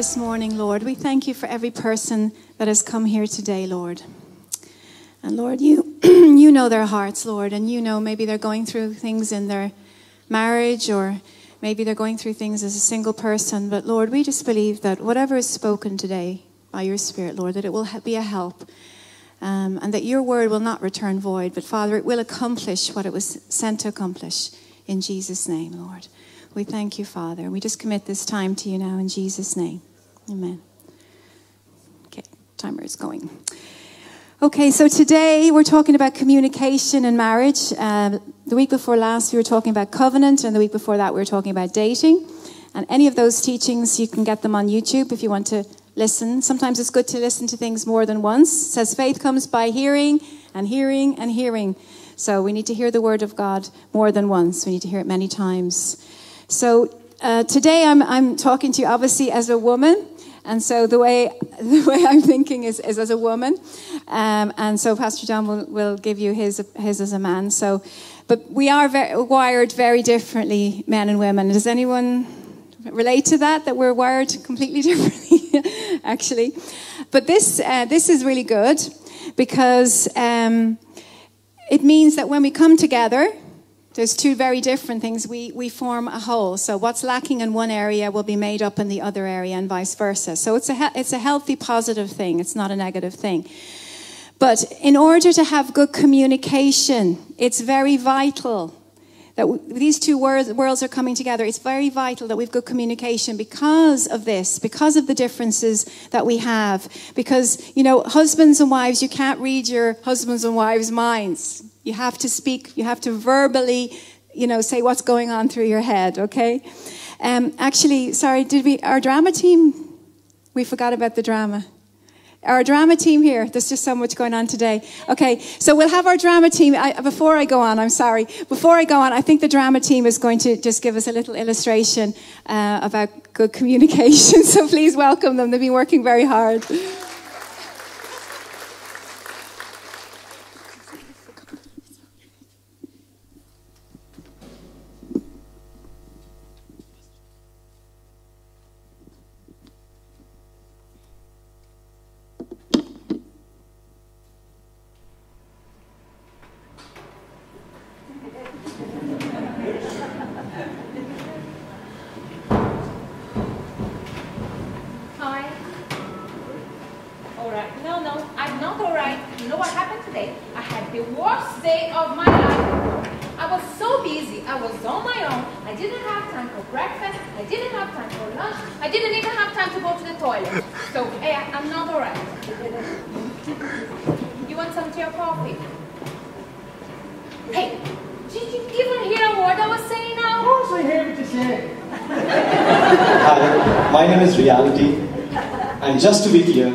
this morning, Lord. We thank you for every person that has come here today, Lord. And Lord, you know their hearts, Lord, and you know maybe they're going through things in their marriage, or maybe they're going through things as a single person. But Lord, we just believe that whatever is spoken today by your Spirit, Lord, that it will be a help, and that your word will not return void, but Father, it will accomplish what it was sent to accomplish, in Jesus' name, Lord. We thank you, Father. We just commit this time to you now in Jesus' name. Amen. Okay, timer is going. Okay, so today we're talking about communication and marriage. The week before last, we were talking about covenant, and the week before that, we were talking about dating. And any of those teachings, you can get them on YouTube if you want to listen. Sometimes it's good to listen to things more than once. It says faith comes by hearing, and hearing, and hearing. So we need to hear the word of God more than once. We need to hear it many times. So today I'm talking to you, obviously, as a woman. And so the way I'm thinking is as a woman, and so Pastor John will give you his as a man. So, but we are wired very differently, men and women. Does anyone relate to that? That we're wired completely differently, actually. But this is really good, because it means that when we come together, there's two very different things. We form a whole. So what's lacking in one area will be made up in the other area, and vice versa. So it's a healthy, positive thing. It's not a negative thing. But in order to have good communication, it's very vital that these two worlds are coming together. It's very vital that we've good communication because of this, because of the differences that we have. Because, you know, husbands and wives, you can't read your husbands and wives' minds. You have to speak, you have to verbally, you know, say what's going on through your head, okay? Actually, sorry, our drama team, we forgot about the drama. Our drama team here, there's just so much going on today. Okay, so we'll have our drama team. Before I go on, I think the drama team is going to just give us a little illustration about good communication. So please welcome them. They've been working very hard. Just to be clear,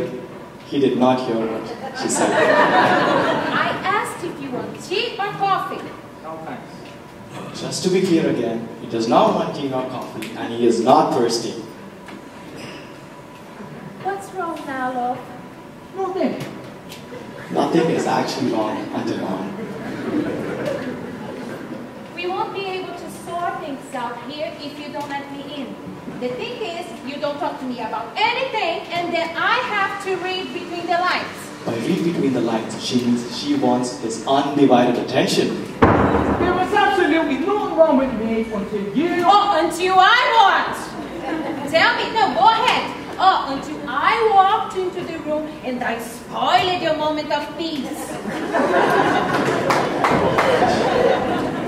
he did not hear what she said. I asked if you want tea or coffee. No thanks. Just to be clear again, he does not want tea or coffee, and he is not thirsty. What's wrong now, love? Nothing. Nothing is actually wrong until now. We won't be able to sort things out here if you don't let me in. The thing is, you don't talk to me about anything, and then I have to read between the lines. By read between the lines, she means she wants his undivided attention. There was absolutely nothing wrong with me until you... Oh, until I want! Tell me, no, go ahead. Oh, until I walked into the room and I spoiled your moment of peace.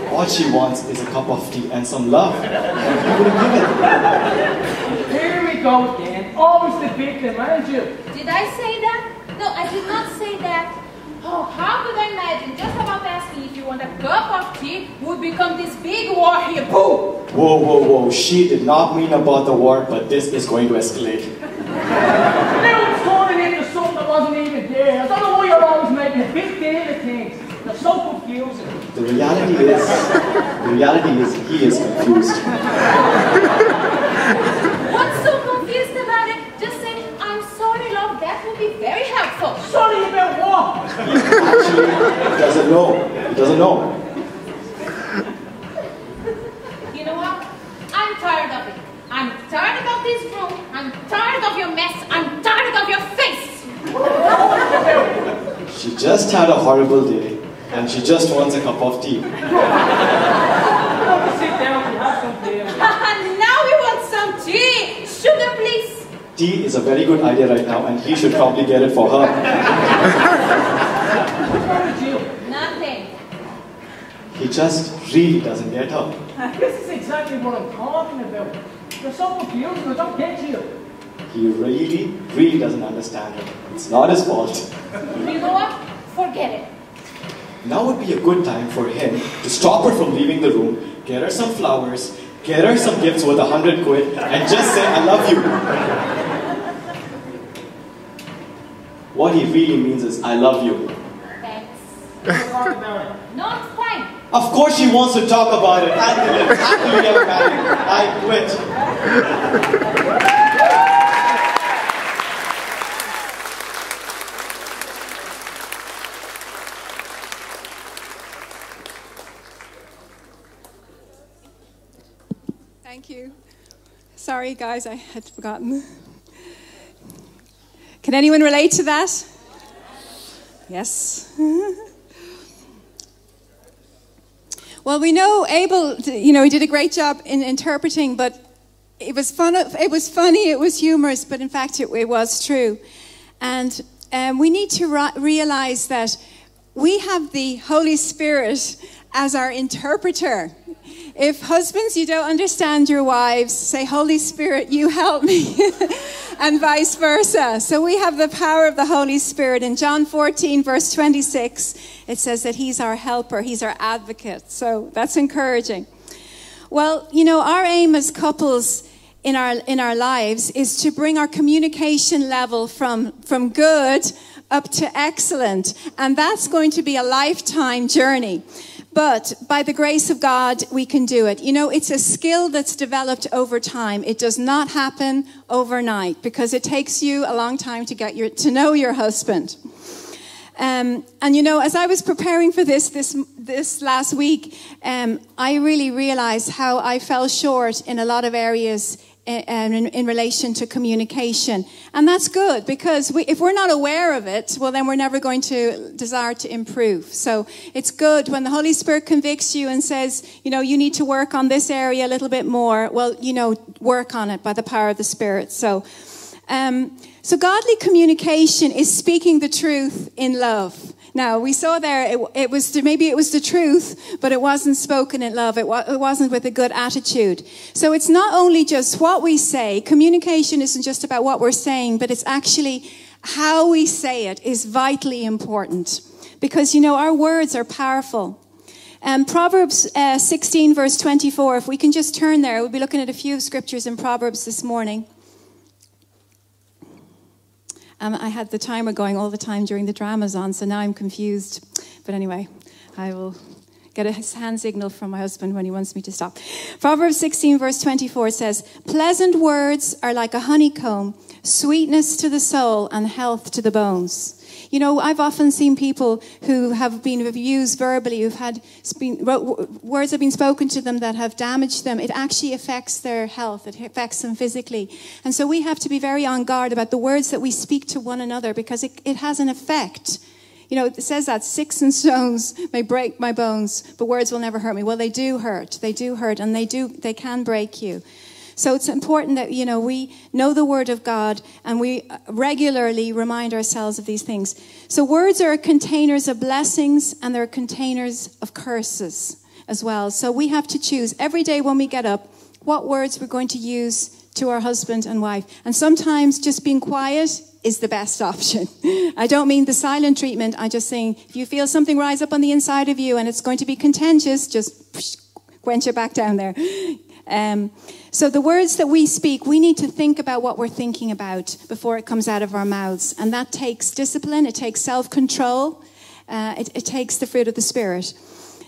All she wants is a cup of tea and some love. And you would have given. Here we go again. Always the victim, aren't you? Did I say that? No, I did not say that. Oh, how could I imagine just about asking if you want a cup of tea would become this big war here? Whoa, whoa, whoa, whoa. She did not mean about the war, but this is going to escalate. Now it's going into something that wasn't even there. I don't know why you're always making a big deal of things. They're so confusing. The reality is, he is confused. What's so confused about it? Just say, I'm sorry, love, that would be very helpful. Sorry about what? Actually, he doesn't know. He doesn't know. You know what? I'm tired of it. I'm tired about this room. I'm tired of your mess. I'm tired of your face. She just had a horrible day and she just wants a cup of tea. Sit down and have some tea. Now we want some tea. Sugar, please. Tea is a very good idea right now and he should probably get it for her. Nothing. He just really doesn't get her. This is exactly what I'm talking about. There's so much you who don't get you. He really, really doesn't understand it. It's not his fault. You know what? Forget it. Now would be a good time for him to stop her from leaving the room, get her some flowers, get her some gifts worth 100 quid, and just say, I love you. What he really means is, I love you. Thanks. No, it's fine. Of course she wants to talk about it. After we get married, I quit. Thank you. Sorry, guys, I had forgotten. Can anyone relate to that? Yes. Well, we know Abel, you know, he did a great job in interpreting, but it was fun. It was funny. It was humorous, but in fact, it was true. And we need to realize that we have the Holy Spirit as our interpreter. If husbands, you don't understand your wives, say, Holy Spirit, you help me, and vice versa. So we have the power of the Holy Spirit. In John 14, verse 26, it says that he's our helper, he's our advocate. So that's encouraging. Well, you know, our aim as couples in our lives is to bring our communication level from good up to excellent. And that's going to be a lifetime journey. But by the grace of God, we can do it. You know, it's a skill that's developed over time. It does not happen overnight because it takes you a long time to get to know your husband. And you know, as I was preparing for this last week, I really realized how I fell short in a lot of areas in relation to communication. And that's good because if we're not aware of it, well, then we're never going to desire to improve. So it's good when the Holy Spirit convicts you and says, you know, you need to work on this area a little bit more. Well, you know, work on it by the power of the Spirit. So, so godly communication is speaking the truth in love. Now, we saw there, maybe it was the truth, but it wasn't spoken in love. It wasn't with a good attitude. So it's not only just what we say. Communication isn't just about what we're saying, but it's actually how we say it is vitally important. Because, you know, our words are powerful. Proverbs 16, verse 24, if we can just turn there, we'll be looking at a few scriptures in Proverbs this morning. I had the timer going all the time during the dramas on, so now I'm confused. But anyway, I will get a hand signal from my husband when he wants me to stop. Proverbs 16, verse 24 says, "Pleasant words are like a honeycomb, sweetness to the soul and health to the bones." You know, I've often seen people who have been abused verbally, who've had words have been spoken to them that have damaged them. It actually affects their health. It affects them physically. And so we have to be very on guard about the words that we speak to one another because it has an effect. You know, it says that sticks and stones may break my bones, but words will never hurt me. Well, they do hurt. They do hurt, and they can break you. So it's important that, you know, we know the Word of God and we regularly remind ourselves of these things. So words are containers of blessings and they're containers of curses as well. So we have to choose every day when we get up what words we're going to use to our husband and wife. And sometimes just being quiet is the best option. I don't mean the silent treatment. I'm just saying if you feel something rise up on the inside of you and it's going to be contentious, just quench it back down there. So the words that we speak, we need to think about what we're thinking about before it comes out of our mouths. And that takes discipline, it takes self-control, it takes the fruit of the Spirit.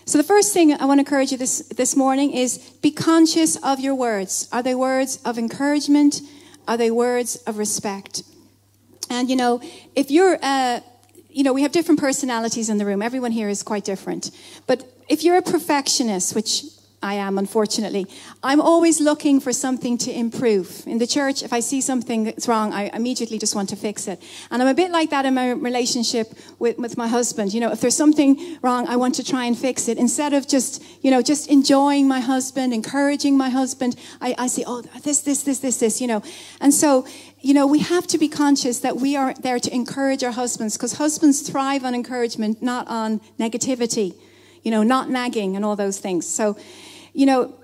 So the first thing I want to encourage you this morning is be conscious of your words. Are they words of encouragement? Are they words of respect? And you know, if you're, you know, we have different personalities in the room. Everyone here is quite different. But if you're a perfectionist, which I am, unfortunately. I'm always looking for something to improve. In the church, if I see something that's wrong, I immediately just want to fix it. And I'm a bit like that in my relationship with my husband. You know, if there's something wrong, I want to try and fix it. Instead of just, you know, just enjoying my husband, encouraging my husband, I say, oh, this, you know. And so, you know, we have to be conscious that we are there to encourage our husbands, because husbands thrive on encouragement, not on negativity. You know, not nagging and all those things. So, you know,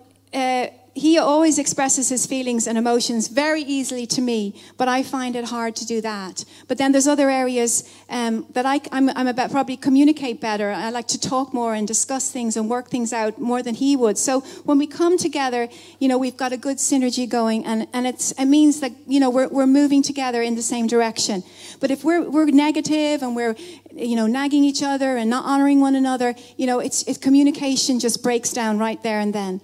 he always expresses his feelings and emotions very easily to me, but I find it hard to do that. But then there's other areas that I'm about probably communicate better. I like to talk more and discuss things and work things out more than he would. So when we come together, you know, we've got a good synergy going, and it means that, you know, we're moving together in the same direction. But if we're negative and we're, you know, nagging each other and not honoring one another, you know, it's communication just breaks down right there and then.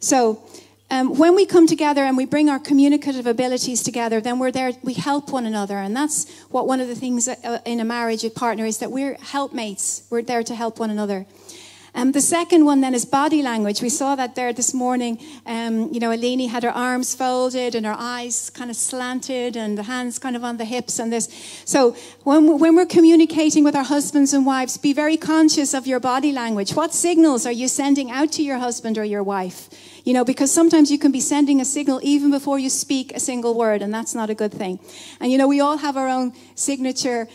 So when we come together and we bring our communicative abilities together, then we're there, we help one another. And that's what one of the things in a marriage partner is, that we're helpmates. We're there to help one another. The second one then is body language. We saw that there this morning. You know, Eleni had her arms folded and her eyes kind of slanted and the hands kind of on the hips and this. So when we're communicating with our husbands and wives, be very conscious of your body language. What signals are you sending out to your husband or your wife? You know, because sometimes you can be sending a signal even before you speak a single word, and that's not a good thing. And, you know, we all have our own signature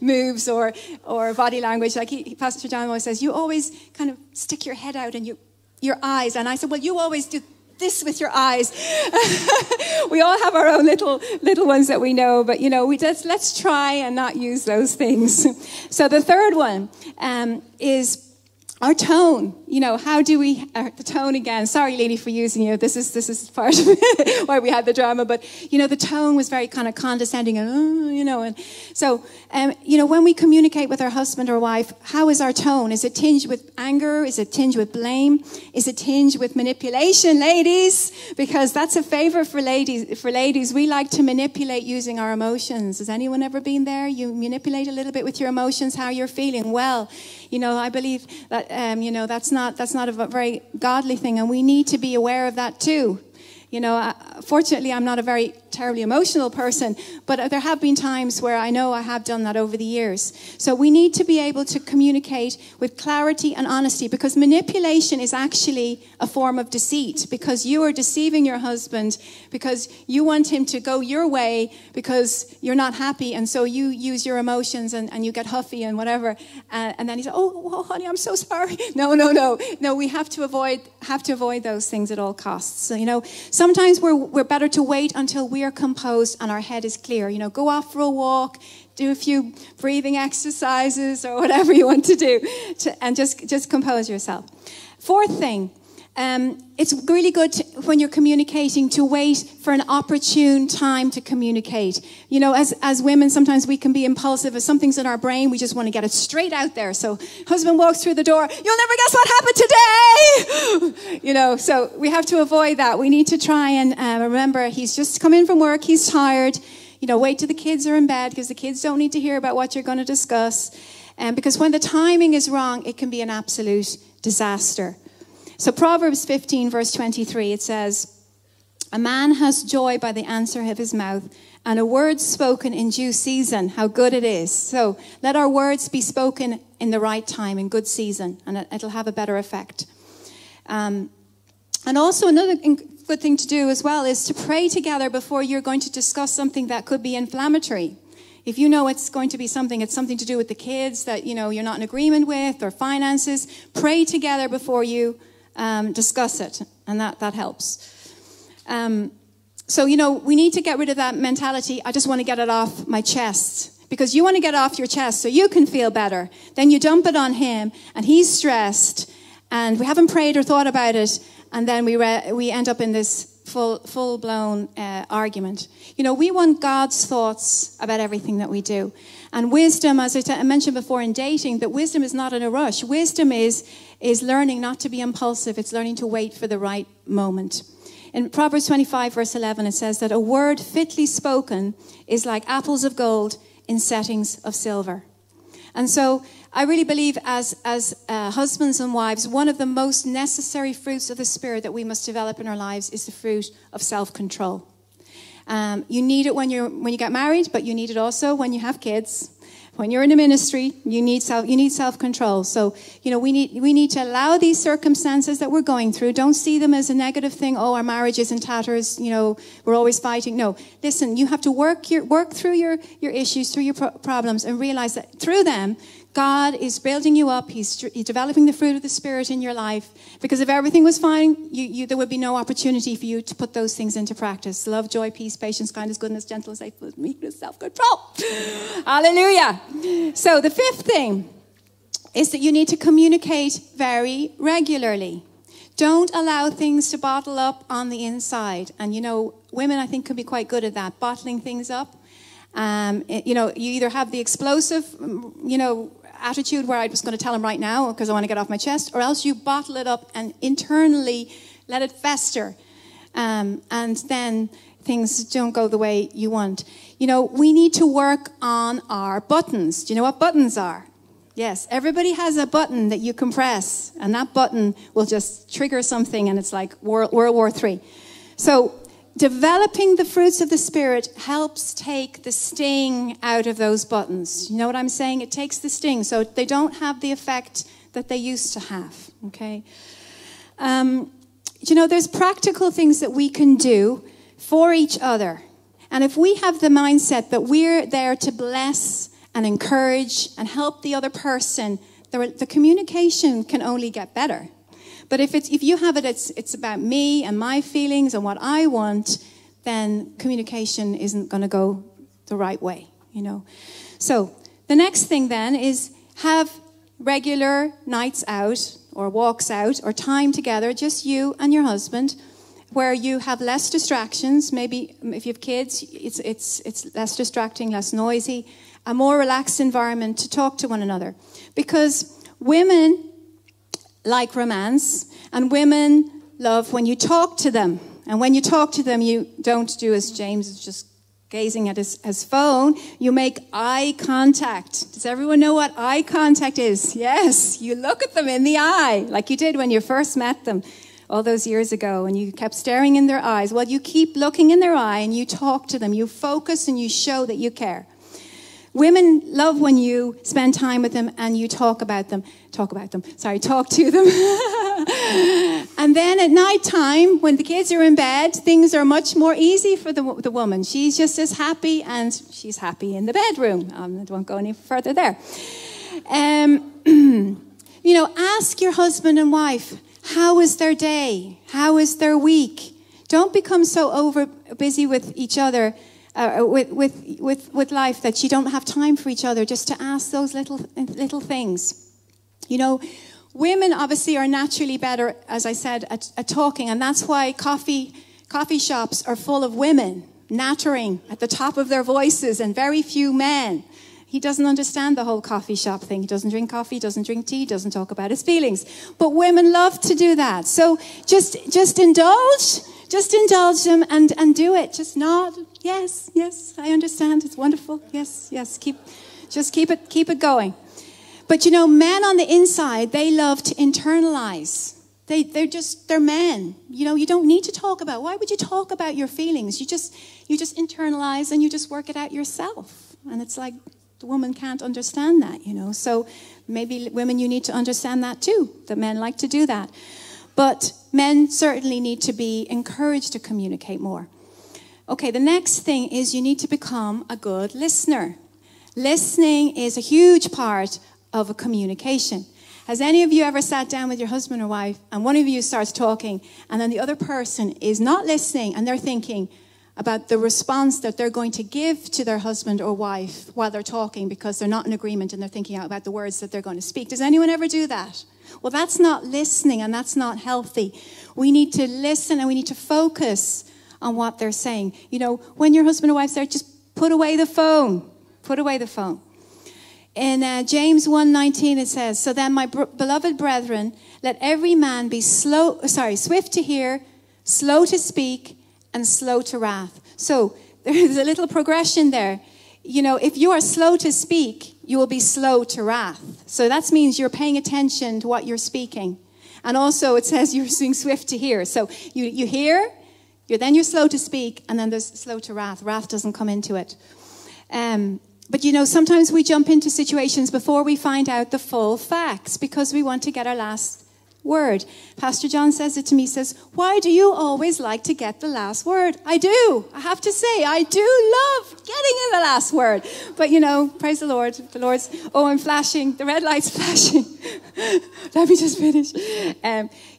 moves or body language. Like Pastor John always says, you always kind of stick your head out and your eyes. And I said, well, you always do this with your eyes. We all have our own little ones that we know, but, you know, let's try and not use those things. So the third one is our tone. You know, how do we, the tone again, sorry, Lady, for using you, this is part of why we had the drama, but, you know, the tone was very kind of condescending, and, you know, and so, you know, when we communicate with our husband or wife, how is our tone? Is it tinged with anger? Is it tinged with blame? Is it tinged with manipulation, ladies? Because that's a favor for ladies. We like to manipulate using our emotions. Has anyone ever been there? You manipulate a little bit with your emotions, how you're feeling. Well, you know, I believe that, you know, that's not a very godly thing, and we need to be aware of that too. You know, fortunately, I'm not a very terribly emotional person, but there have been times where I know I have done that over the years. So we need to be able to communicate with clarity and honesty, because manipulation is actually a form of deceit, because you are deceiving your husband, because you want him to go your way, because you're not happy, and so you use your emotions and you get huffy and whatever, and then he's like, oh, honey, I'm so sorry. No, we have to avoid those things at all costs. So, you know, sometimes we're better to wait until we are composed and our head is clear. You know, go off for a walk, do a few breathing exercises or whatever you want to do, and just compose yourself. Fourth thing, it's really good when you're communicating to wait for an opportune time to communicate. You know, as women, sometimes we can be impulsive. If something's in our brain, we just want to get it straight out there. So husband walks through the door, you'll never guess what happened today! You know, so we have to avoid that. We need to try and remember, he's just come in from work, he's tired. You know, wait till the kids are in bed, because the kids don't need to hear about what you're going to discuss. Because when the timing is wrong, it can be an absolute disaster. So Proverbs 15, verse 23, it says, a man has joy by the answer of his mouth, and a word spoken in due season, how good it is. So let our words be spoken in the right time, in good season, and it'll have a better effect. And also another good thing to do as well is to pray together before you're going to discuss something that could be inflammatory. If you know it's going to be something, it's something to do with the kids that, you know, you're not in agreement with, or finances, pray together before you discuss it, and that helps. So, you know, we need to get rid of that mentality, I just want to get it off my chest. Because you want to get it off your chest so you can feel better. Then you dump it on him, and he's stressed, and we haven't prayed or thought about it, and then we end up in this full-blown argument. You know, we want God's thoughts about everything that we do. And wisdom, as I mentioned before in dating, that wisdom is not in a rush. Wisdom is learning not to be impulsive. It's learning to wait for the right moment. In Proverbs 25, verse 11, it says that a word fitly spoken is like apples of gold in settings of silver. And so I really believe as husbands and wives, one of the most necessary fruits of the Spirit that we must develop in our lives is the fruit of self-control. You need it when you get married, but you need it also when you have kids. When you're in the ministry, you need self-control. So, you know, we need to allow these circumstances that we're going through. Don't see them as a negative thing. Oh, our marriage is in tatters. You know, we're always fighting. No, listen, you have to work through your issues, through your problems, and realize that through them, God is building you up. He's developing the fruit of the Spirit in your life. Because if everything was fine, there would be no opportunity for you to put those things into practice. Love, joy, peace, patience, kindness, goodness, gentleness, faithfulness, meekness, self-control. Hallelujah. So the fifth thing is that you need to communicate very regularly. Don't allow things to bottle up on the inside. And, you know, women, I think, can be quite good at that, bottling things up. You know, you either have the explosive, you know, attitude where I'm just going to tell him right now because I want to get off my chest, or else you bottle it up and internally let it fester. And then things don't go the way you want. You know, we need to work on our buttons. Do you know what buttons are? Yes, everybody has a button that you can press, and that button will just trigger something, and it's like World War III. So developing the fruits of the Spirit helps take the sting out of those buttons. You know what I'm saying? It takes the sting, so they don't have the effect that they used to have, okay? You know, there's practical things that we can do for each other. And if we have the mindset that we're there to bless and encourage and help the other person, the communication can only get better. But if you have it, it's about me and my feelings and what I want, then communication isn't going to go the right way, you know. So the next thing then is have regular nights out or walks out or time together, just you and your husband, where you have less distractions. Maybe if you have kids, it's less distracting, less noisy, a more relaxed environment to talk to one another. Because women like romance, and women love when you talk to them. And when you talk to them, you don't do as James is just gazing at his phone. You make eye contact. Does everyone know what eye contact is? Yes, you look at them in the eye, like you did when you first met them all those years ago, and you kept staring in their eyes. Well, you keep looking in their eye, and you talk to them. You focus, and you show that you care. Women love when you spend time with them and you talk to them. And then at night time, when the kids are in bed, things are much more easy for the woman. She's just as happy, and she's happy in the bedroom. I won't go any further there. You know, ask your husband and wife, how is their day? How is their week? Don't become so over busy with each other, with life, that you don't have time for each other, just to ask those little things. You know, women obviously are naturally better, as I said, at talking, and that's why coffee shops are full of women nattering at the top of their voices and very few men. He doesn't understand the whole coffee shop thing. He doesn't drink coffee, doesn't drink tea, doesn't talk about his feelings. But women love to do that. So just indulge. Just indulge them and do it. Just nod. Yes, yes, I understand. It's wonderful. Yes, yes. Keep it going. But you know, men on the inside, they love to internalize. They're men. You know, you don't need to talk about. Why would you talk about your feelings? You just internalize and you just work it out yourself. And it's like the woman can't understand that, you know. So maybe women, you need to understand that too. That men like to do that. But men certainly need to be encouraged to communicate more. Okay, the next thing is you need to become a good listener. Listening is a huge part of a communication. Has any of you ever sat down with your husband or wife and one of you starts talking and then the other person is not listening and they're thinking about the response that they're going to give to their husband or wife while they're talking because they're not in agreement and they're thinking out about the words that they're going to speak? Does anyone ever do that? Well, that's not listening and that's not healthy. We need to listen and we need to focus on what they're saying. You know, when your husband or wife's there, just put away the phone. Put away the phone. In James 1:19, it says, "So then, my beloved brethren, let every man be swift to hear, slow to speak, and slow to wrath." So there's a little progression there. you know, if you are slow to speak, you will be slow to wrath. So that means you're paying attention to what you're speaking. And also it says you're being swift to hear. So you hear, then you're slow to speak, and then there's slow to wrath. Wrath doesn't come into it. But you know, sometimes we jump into situations before we find out the full facts because we want to get our last word. Pastor John says it to me, says, why do you always like to get the last word? I do. I have to say, I do love getting in the last word. But you know, praise the Lord. The Lord's, oh, I'm flashing. The red light's flashing. Let me just finish.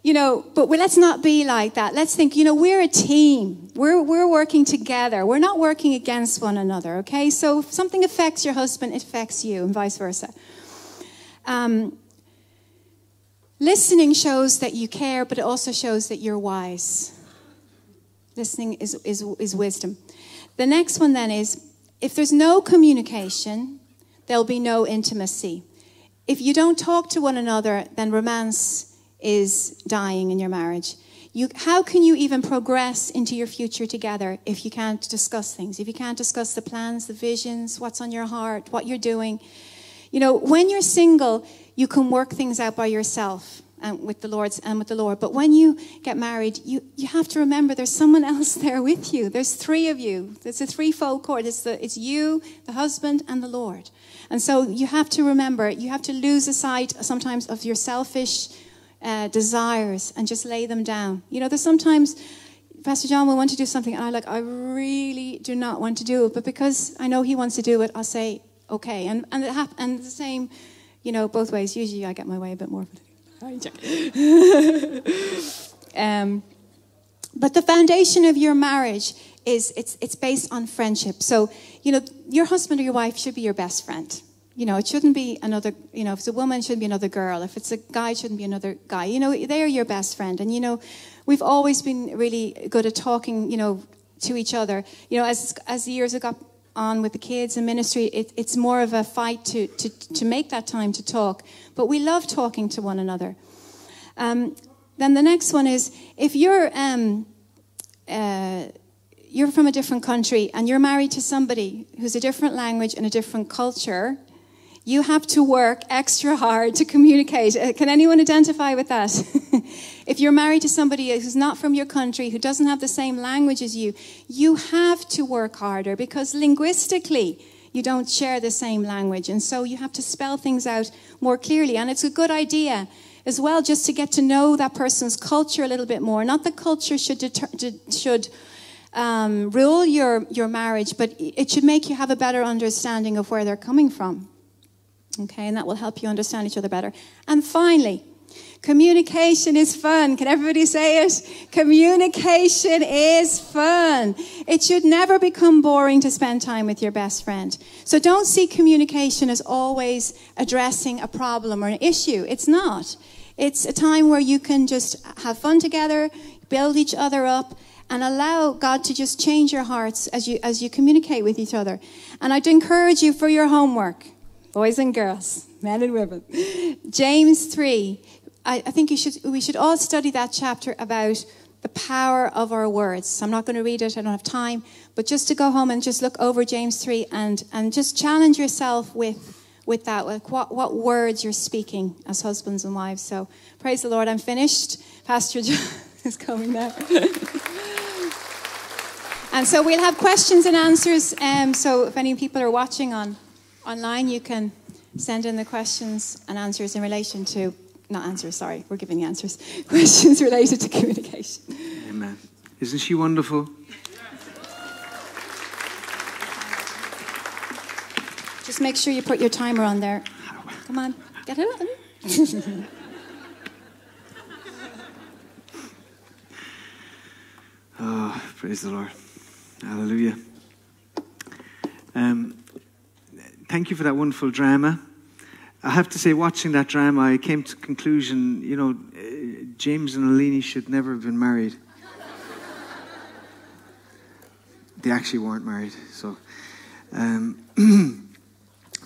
You know, but let's not be like that. Let's think, you know, we're a team. We're working together. We're not working against one another, okay? So if something affects your husband, it affects you, and vice versa. Listening shows that you care, but it also shows that you're wise. Listening is wisdom. The next one then is, if there's no communication, there'll be no intimacy. If you don't talk to one another, then romance is dying in your marriage. How can you even progress into your future together if you can't discuss things? If you can't discuss the plans, the visions, what's on your heart, what you're doing. You know, when you're single, you can work things out by yourself and with the Lord. But when you get married, you have to remember there's someone else there with you. There's three of you. It's a threefold cord. It's you, the husband, and the Lord. And so you have to remember, you have to lose the sight sometimes of your selfish desires and just lay them down. You know, there's sometimes Pastor John will want to do something, and I really do not want to do it. But because I know he wants to do it, I'll say, okay. And the same, you know, both ways. Usually I get my way a bit more. But the foundation of your marriage is it's based on friendship. So, you know, your husband or your wife should be your best friend. You know, it shouldn't be another, you know, if it's a woman, it shouldn't be another girl. If it's a guy, it shouldn't be another guy. You know, they are your best friend. And, you know, we've always been really good at talking, you know, to each other. You know, as the years have got on with the kids and ministry, it's more of a fight to make that time to talk. But we love talking to one another. Then the next one is, if you're from a different country and you're married to somebody who's a different language and a different culture, you have to work extra hard to communicate. Can anyone identify with that? If you're married to somebody who's not from your country, who doesn't have the same language as you, you have to work harder because linguistically you don't share the same language. And so you have to spell things out more clearly. And it's a good idea as well just to get to know that person's culture a little bit more. Not that culture should rule your marriage, but it should make you have a better understanding of where they're coming from. Okay, and that will help you understand each other better. And finally, communication is fun. Can everybody say it? Communication is fun. It should never become boring to spend time with your best friend. So don't see communication as always addressing a problem or an issue. It's not. It's a time where you can just have fun together, build each other up, and allow God to just change your hearts as you communicate with each other. And I'd encourage you for your homework. Boys and girls, men and women. James 3, I think we should all study that chapter about the power of our words. I'm not going to read it, I don't have time, but just to go home and just look over James 3 and just challenge yourself with that, like what words you're speaking as husbands and wives. So praise the Lord, I'm finished. Pastor John is coming now. And so we'll have questions and answers. So if any people are watching online, you can send in the questions and answers in relation to, not answers, sorry, we're giving the answers, questions related to communication. Amen. Isn't she wonderful? Just make sure you put your timer on there. Come on, get it on. Oh, praise the Lord. Hallelujah. Thank you for that wonderful drama. I have to say, watching that drama, I came to the conclusion, you know, James and Eleni should never have been married. They actually weren't married, so.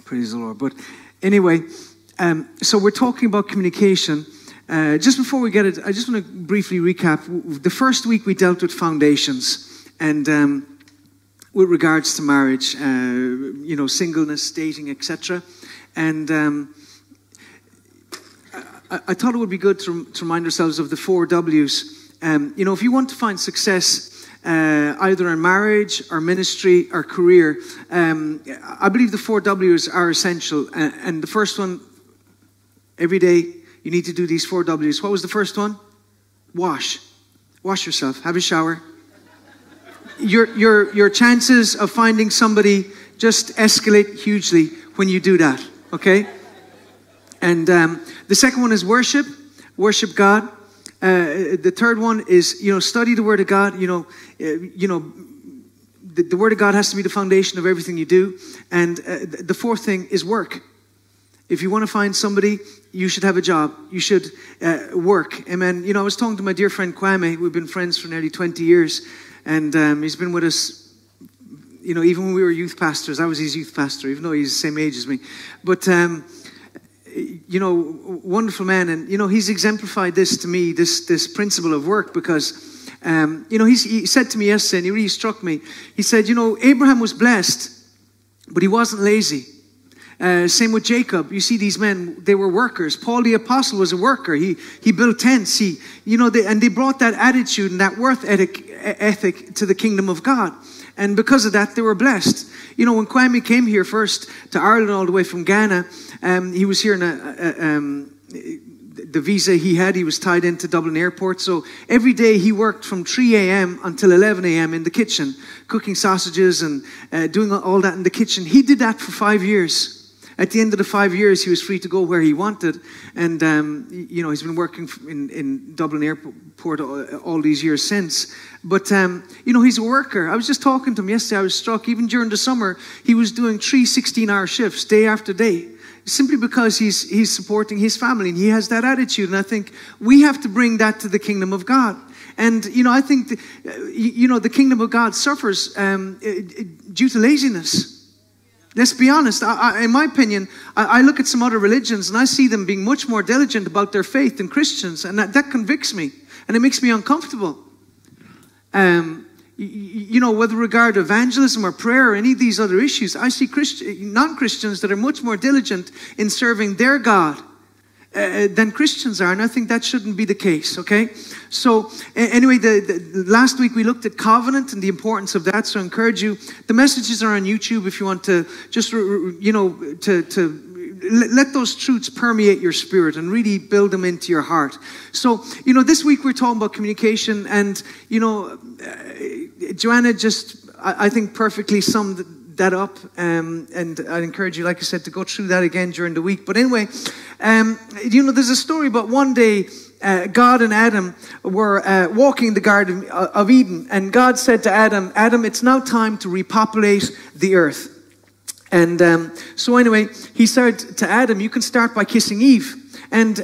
Praise the Lord. But anyway, so we're talking about communication. Just before we get it, I just want to briefly recap. The first week we dealt with foundations, and with regards to marriage, you know, singleness, dating, etc. And I thought it would be good to remind ourselves of the 4 W's. You know, if you want to find success, either in marriage or ministry or career, I believe the 4 W's are essential. And the first one, every day, you need to do these 4 W's. What was the first one? Wash. Wash yourself. Have a shower. Your chances of finding somebody just escalate hugely when you do that, okay? And the second one is worship. Worship God. The third one is, you know, study the Word of God. The Word of God has to be the foundation of everything you do. And the fourth thing is work. If you want to find somebody, you should have a job. You should work. Amen. You know, I was talking to my dear friend Kwame. We've been friends for nearly 20 years. And he's been with us, you know, even when we were youth pastors. I was his youth pastor, even though he's the same age as me. But, you know, wonderful man. And, you know, he's exemplified this to me, this principle of work. Because, you know, he said to me yesterday, and he really struck me. He said, you know, Abraham was blessed, but he wasn't lazy. Same with Jacob. You see these men, they were workers. Paul the Apostle was a worker. He built tents. They brought that attitude and that worth ethic to the kingdom of God. And because of that, they were blessed. You know, when Kwame came here first to Ireland all the way from Ghana, he was here in the visa he had, he was tied into Dublin airport. So every day he worked from 3 a.m. until 11 a.m. in the kitchen, cooking sausages and doing all that in the kitchen. He did that for 5 years. At the end of the 5 years, he was free to go where he wanted. And, you know, he's been working in Dublin airport all these years since. But, you know, he's a worker. I was just talking to him yesterday. I was struck. Even during the summer, he was doing 3 16-hour shifts day after day, simply because he's supporting his family. And he has that attitude. And I think we have to bring that to the kingdom of God. And, you know, I think, the kingdom of God suffers due to laziness. Let's be honest. In my opinion, I look at some other religions and I see them being much more diligent about their faith than Christians. And that convicts me. And it makes me uncomfortable. You know, whether regard evangelism or prayer or any of these other issues, I see non-Christians that are much more diligent in serving their God than Christians are. And I think that shouldn't be the case, okay? So, anyway, last week we looked at covenant and the importance of that. So I encourage you. The messages are on YouTube if you want to just, you know, to let those truths permeate your spirit and really build them into your heart. So, you know, this week we're talking about communication. And, you know, Joanna just, I think, perfectly summed that up. And I'd encourage you, like I said, to go through that again during the week. But anyway, you know, there's a story about one day God and Adam were walking the Garden of Eden. And God said to Adam, "Adam, it's now time to repopulate the earth." And so anyway, he said to Adam, "You can start by kissing Eve." And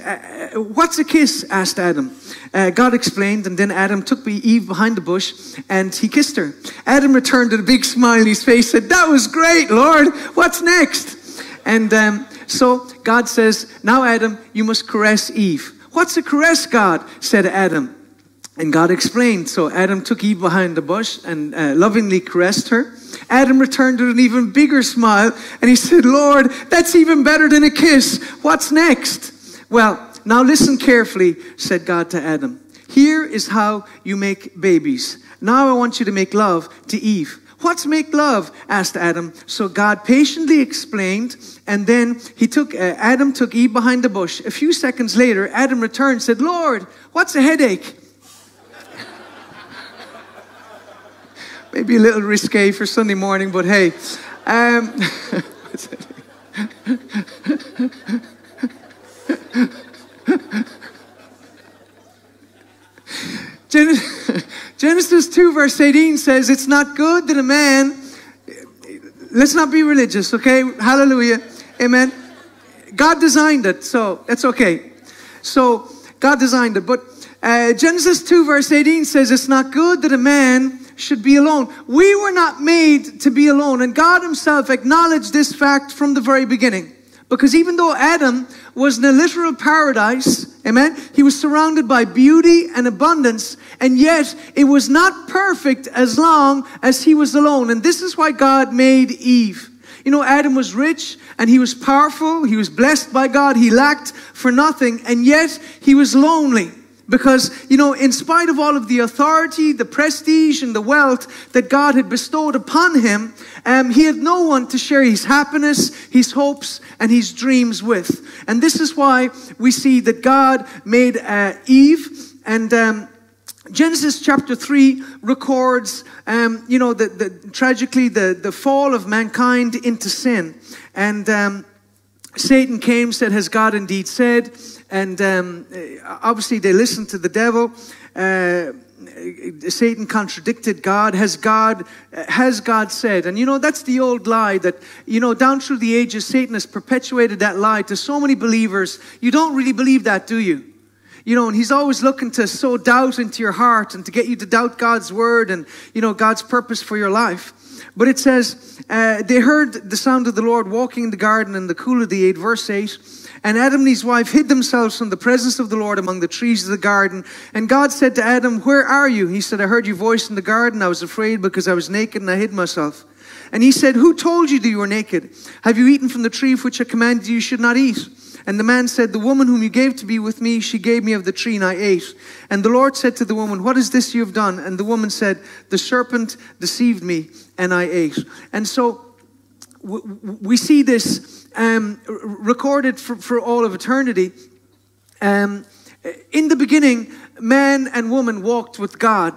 "What's a kiss?" asked Adam. God explained, and then Adam took Eve behind the bush and he kissed her. Adam returned with a big smile on his face, said, "That was great, Lord. What's next?" And so God says, "Now, Adam, you must caress Eve." "What's a caress, God?" said Adam. And God explained. So Adam took Eve behind the bush and lovingly caressed her. Adam returned with an even bigger smile and he said, "Lord, that's even better than a kiss. What's next?" "Well, now listen carefully," said God to Adam. "Here is how you make babies. Now I want you to make love to Eve." "What's make love?" asked Adam. So God patiently explained, and then Adam took Eve behind the bush. A few seconds later, Adam returned and said, "Lord, what's a headache?" Maybe a little risque for Sunday morning, but hey. Genesis 2 verse 18 says, "It's not good that a man..." Let's not be religious, okay? Hallelujah. Amen. God designed it, so that's okay. So God designed it. But Genesis 2 verse 18 says, "It's not good that a man should be alone." We were not made to be alone. And God himself acknowledged this fact from the very beginning. Because even though Adam was in a literal paradise, amen, he was surrounded by beauty and abundance, and yet it was not perfect as long as he was alone. And this is why God made Eve. You know, Adam was rich and he was powerful. He was blessed by God. He lacked for nothing, and yet he was lonely. Because, you know, in spite of all of the authority, the prestige, and the wealth that God had bestowed upon him, he had no one to share his happiness, his hopes, and his dreams with. And this is why we see that God made Eve. And Genesis chapter 3 records, you know, tragically, the fall of mankind into sin. And Satan came, said, "Has God indeed said?" And obviously they listened to the devil. Satan contradicted God. Has God said? And you know, that's the old lie that, you know, down through the ages, Satan has perpetuated that lie to so many believers. You don't really believe that, do you? You know, and he's always looking to sow doubt into your heart and to get you to doubt God's word and, you know, God's purpose for your life. But it says, they heard the sound of the Lord walking in the garden in the cool of the day, verse 8. And Adam and his wife hid themselves from the presence of the Lord among the trees of the garden. And God said to Adam, "Where are you?" He said, "I heard your voice in the garden. I was afraid because I was naked and I hid myself." And he said, "Who told you that you were naked? Have you eaten from the tree of which I commanded you should not eat?" And the man said, "The woman whom you gave to be with me, she gave me of the tree and I ate." And the Lord said to the woman, "What is this you have done?" And the woman said, "The serpent deceived me and I ate." And so we see this recorded for all of eternity. In the beginning, man and woman walked with God.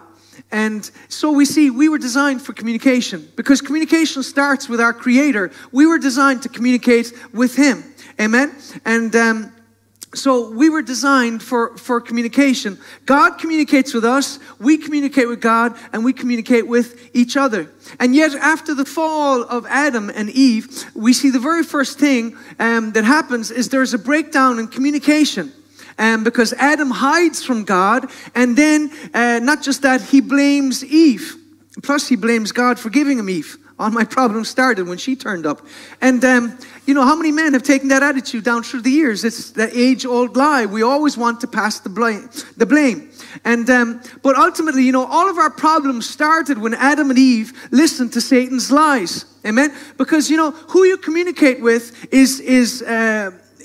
And so we see we were designed for communication, because communication starts with our Creator. We were designed to communicate with Him. Amen. And so we were designed for communication. God communicates with us, we communicate with God, and we communicate with each other. And yet after the fall of Adam and Eve, we see the very first thing that happens is there's a breakdown in communication. Because Adam hides from God, and then not just that, he blames Eve. Plus he blames God for giving him Eve. All my problems started when she turned up. And, you know, how many men have taken that attitude down through the years? It's the age-old lie. We always want to pass the blame. And, but ultimately, you know, all of our problems started when Adam and Eve listened to Satan's lies. Amen? Because, you know, who you communicate with is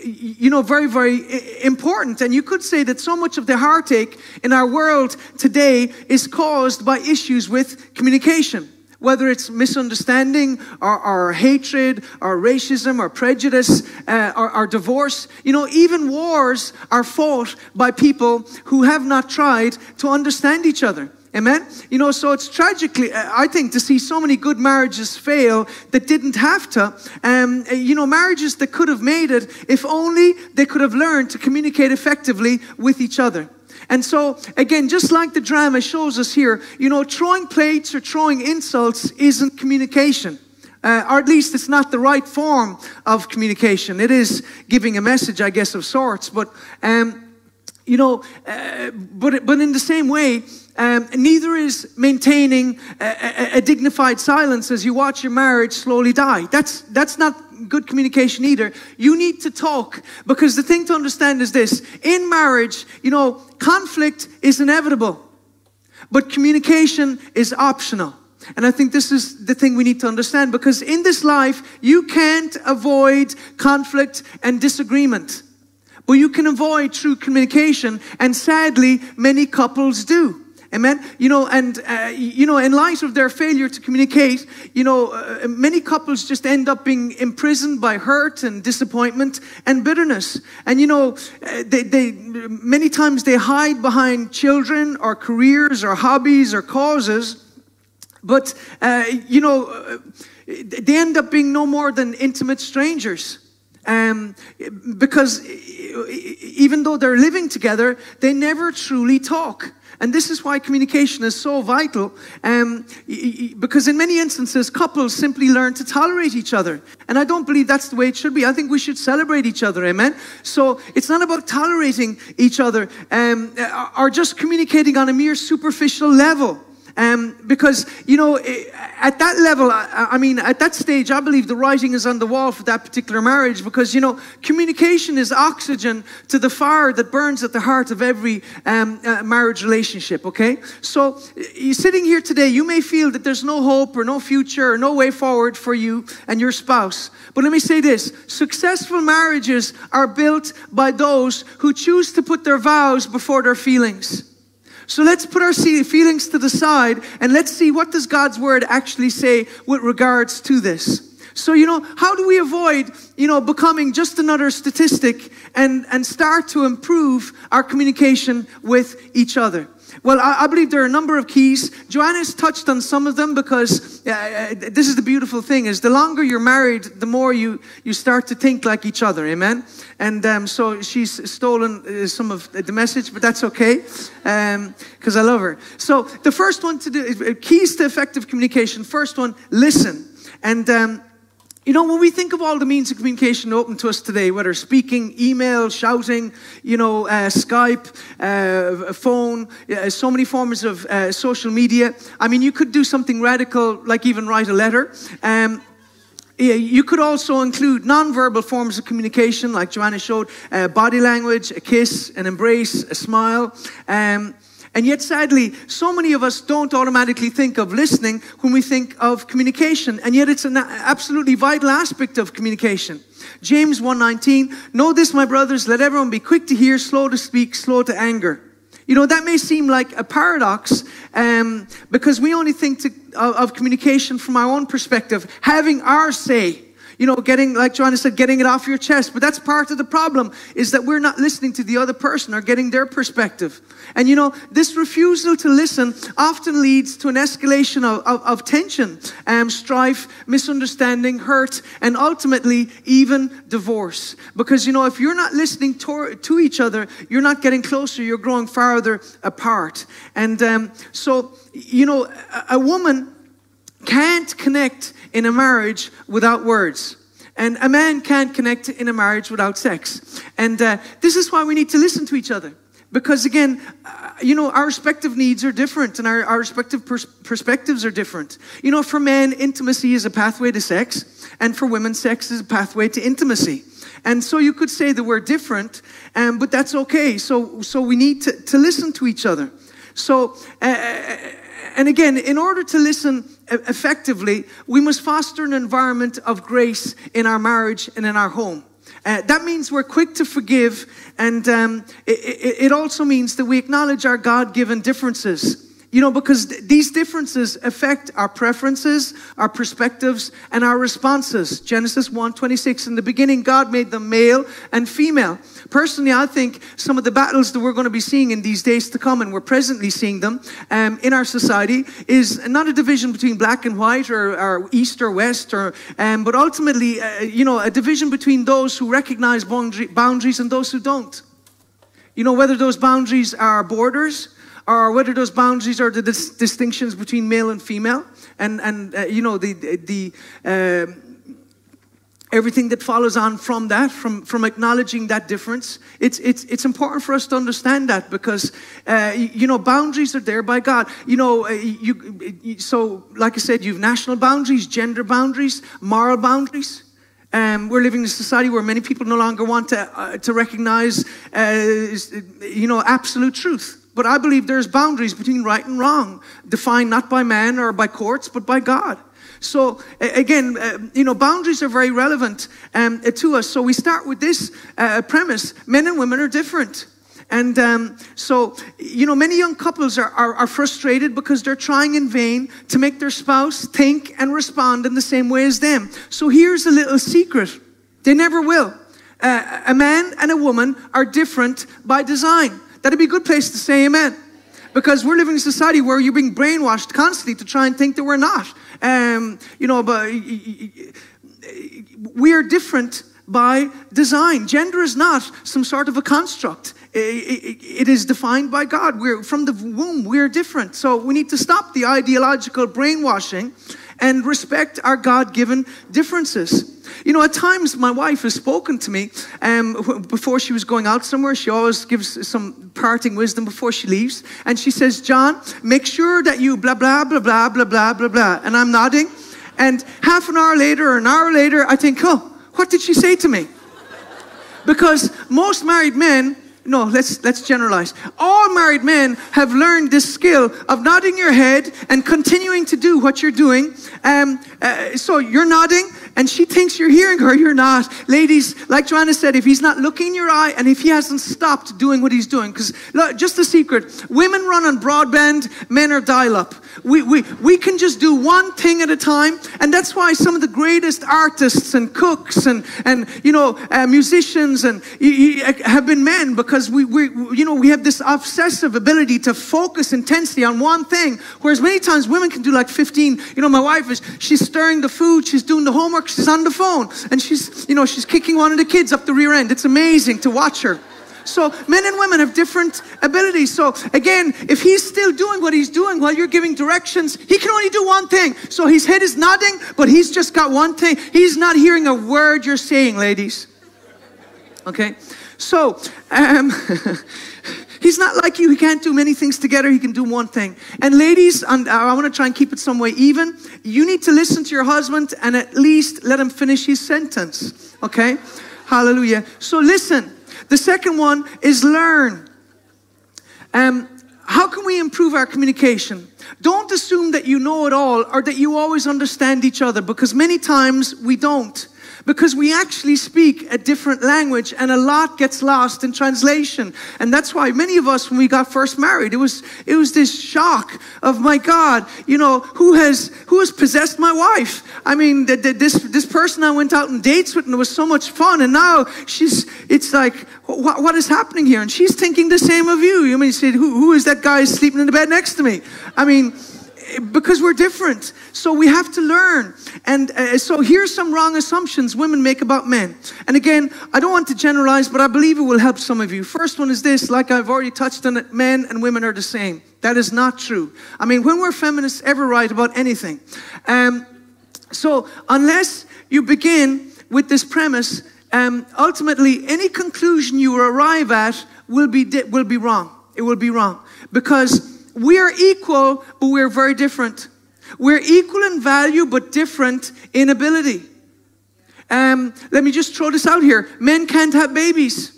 you know, very, very important. And you could say that so much of the heartache in our world today is caused by issues with communication. Whether it's misunderstanding, or hatred, or racism, or prejudice, or divorce. You know, even wars are fought by people who have not tried to understand each other. Amen? You know, so it's tragically, I think, to see so many good marriages fail that didn't have to. You know, marriages that could have made it if only they could have learned to communicate effectively with each other. And so, again, just like the drama shows us here, you know, throwing plates or throwing insults isn't communication. Or at least it's not the right form of communication. It is giving a message, I guess, of sorts. But, you know, but in the same way, neither is maintaining a dignified silence as you watch your marriage slowly die. That's not good communication either. You need to talk, because the thing to understand is this. In marriage, you know, conflict is inevitable, but communication is optional. And I think this is the thing we need to understand, because in this life, you can't avoid conflict and disagreement, but you can avoid true communication, and sadly, many couples do. Amen. You know, and, you know, in light of their failure to communicate, you know, many couples just end up being imprisoned by hurt and disappointment and bitterness. And, you know, many times they hide behind children or careers or hobbies or causes, but, you know, they end up being no more than intimate strangers. Because even though they're living together, they never truly talk. And this is why communication is so vital, because in many instances, couples simply learn to tolerate each other. And I don't believe that's the way it should be. I think we should celebrate each other, amen? So it's not about tolerating each other or just communicating on a mere superficial level. Because, you know, at that level, I mean, at that stage, I believe the writing is on the wall for that particular marriage because, you know, communication is oxygen to the fire that burns at the heart of every marriage relationship, okay? So, sitting here today, you may feel that there's no hope or no future or no way forward for you and your spouse. But let me say this, successful marriages are built by those who choose to put their vows before their feelings. So let's put our feelings to the side and let's see what does God's word actually say with regards to this. So, you know, how do we avoid, you know, becoming just another statistic and start to improve our communication with each other? Well, I believe there are a number of keys. Joanna's touched on some of them because this is the beautiful thing is the longer you're married, the more you start to think like each other. Amen. And so she's stolen some of the message, but that's okay because I love her. So the first one to do, keys to effective communication. First one, listen. And you know, when we think of all the means of communication open to us today, whether speaking, email, shouting, you know, Skype, phone, so many forms of social media. I mean, you could do something radical, like even write a letter. You could also include non-verbal forms of communication, like Joanna showed, body language, a kiss, an embrace, a smile. And yet, sadly, so many of us don't automatically think of listening when we think of communication. And yet, it's an absolutely vital aspect of communication. James 1:19, know this, my brothers, let everyone be quick to hear, slow to speak, slow to anger. You know, that may seem like a paradox because we only think of communication from our own perspective, having our say. You know, getting, like Joanna said, getting it off your chest. But that's part of the problem, is that we're not listening to the other person or getting their perspective. And, you know, this refusal to listen often leads to an escalation of tension, strife, misunderstanding, hurt, and ultimately even divorce. Because, you know, if you're not listening to each other, you're not getting closer, you're growing farther apart. And so, you know, a woman can't connect in a marriage without words. And a man can't connect in a marriage without sex. And this is why we need to listen to each other. Because again, you know, our respective needs are different and our respective perspectives are different. You know, for men, intimacy is a pathway to sex. And for women, sex is a pathway to intimacy. And so you could say that we're different, but that's okay. So we need to listen to each other. So, and again, in order to listen effectively, we must foster an environment of grace in our marriage and in our home. That means we're quick to forgive, and it also means that we acknowledge our God-given differences. You know, because these differences affect our preferences, our perspectives, and our responses. Genesis 1:26, in the beginning, God made them male and female. Personally, I think some of the battles that we're going to be seeing in these days to come, and we're presently seeing them in our society, is not a division between black and white or east or west, or, but ultimately, you know, a division between those who recognize boundaries and those who don't. You know, whether those boundaries are borders, or whether those boundaries are the distinctions between male and female, and you know, the everything that follows on from that, from acknowledging that difference. It's important for us to understand that because, you know, boundaries are there by God. You know, so like I said, you have national boundaries, gender boundaries, moral boundaries. We're living in a society where many people no longer want to recognize, you know, absolute truth. But I believe there's boundaries between right and wrong, defined not by man or by courts, but by God. So again, you know, boundaries are very relevant to us. So we start with this premise: men and women are different. And so, you know, many young couples are frustrated because they're trying in vain to make their spouse think and respond in the same way as them. So here's a little secret: they never will. A man and a woman are different by design. That'd be a good place to say amen. Because we're living in a society where you're being brainwashed constantly to try and think that we're not. You know, but we are different by design. Gender is not some sort of a construct. It is defined by God. We're from the womb, we're different. So we need to stop the ideological brainwashing and respect our God-given differences. You know, at times my wife has spoken to me before she was going out somewhere. She always gives some parting wisdom before she leaves. And she says, John, make sure that you blah, blah, blah, blah, blah, blah, blah, blah. And I'm nodding. And half an hour later or an hour later, I think, oh, what did she say to me? Because most married men, no, let's generalize. All married men have learned this skill of nodding your head and continuing to do what you're doing. So you're nodding and she thinks you're hearing her, you're not. Ladies, like Joanna said, if he's not looking in your eye and if he hasn't stopped doing what he's doing, because just the secret, women run on broadband, men are dial-up. We can just do one thing at a time, and that's why some of the greatest artists and cooks and you know, musicians and have been men, because we have this obsessive ability to focus intensely on one thing, whereas many times women can do like 15. You know, my wife is, she's stirring the food, she's doing the homework, she's on the phone, and she's, you know, she's kicking one of the kids up the rear end. It's amazing to watch her. So men and women have different abilities. So again, if he's still doing what he's doing while you're giving directions, he can only do one thing. So his head is nodding, but he's just got one thing. He's not hearing a word you're saying, ladies. Okay? So he's not like you. He can't do many things together. He can do one thing. And ladies, and I want to try and keep it some way even, you need to listen to your husband and at least let him finish his sentence. Okay? Hallelujah. So listen. The second one is learn. How can we improve our communication? Don't assume that you know it all or that you always understand each other, because many times we don't. Because we actually speak a different language and a lot gets lost in translation. And that's why many of us, when we got first married, it was this shock of, my God, you know, who has possessed my wife? I mean, this person I went out on dates with and it was so much fun, and now it's like, what is happening here? And she's thinking the same of you. You mean, you say, who is that guy sleeping in the bed next to me? I mean, because we're different. So we have to learn. And so here's some wrong assumptions women make about men. And again, I don't want to generalize, but I believe it will help some of you. First one is this, like I've already touched on it, men and women are the same. That is not true. I mean, when were feminists ever right about anything? So unless you begin with this premise, ultimately any conclusion you arrive at will be wrong. It will be wrong. Because we are equal, but we're very different. We're equal in value, but different in ability. Let me just throw this out here. Men can't have babies.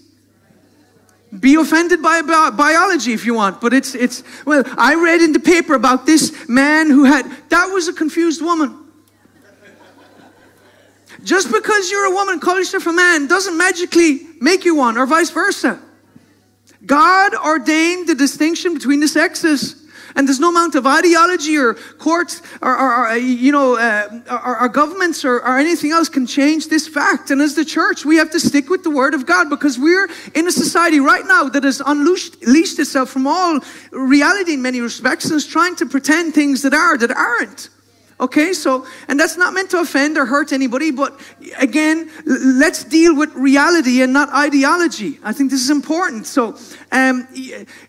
Be offended by biology if you want, but it's well, I read in the paper about this man who had, that was a confused woman. Just because you're a woman, call yourself a man, doesn't magically make you one, or vice versa. God ordained the distinction between the sexes. And there's no amount of ideology or courts or you know, our governments or anything else can change this fact. And as the church, we have to stick with the Word of God, because we're in a society right now that has unleashed itself from all reality in many respects and is trying to pretend things that aren't. Okay, so, and that's not meant to offend or hurt anybody, but again, let's deal with reality and not ideology. I think this is important. So,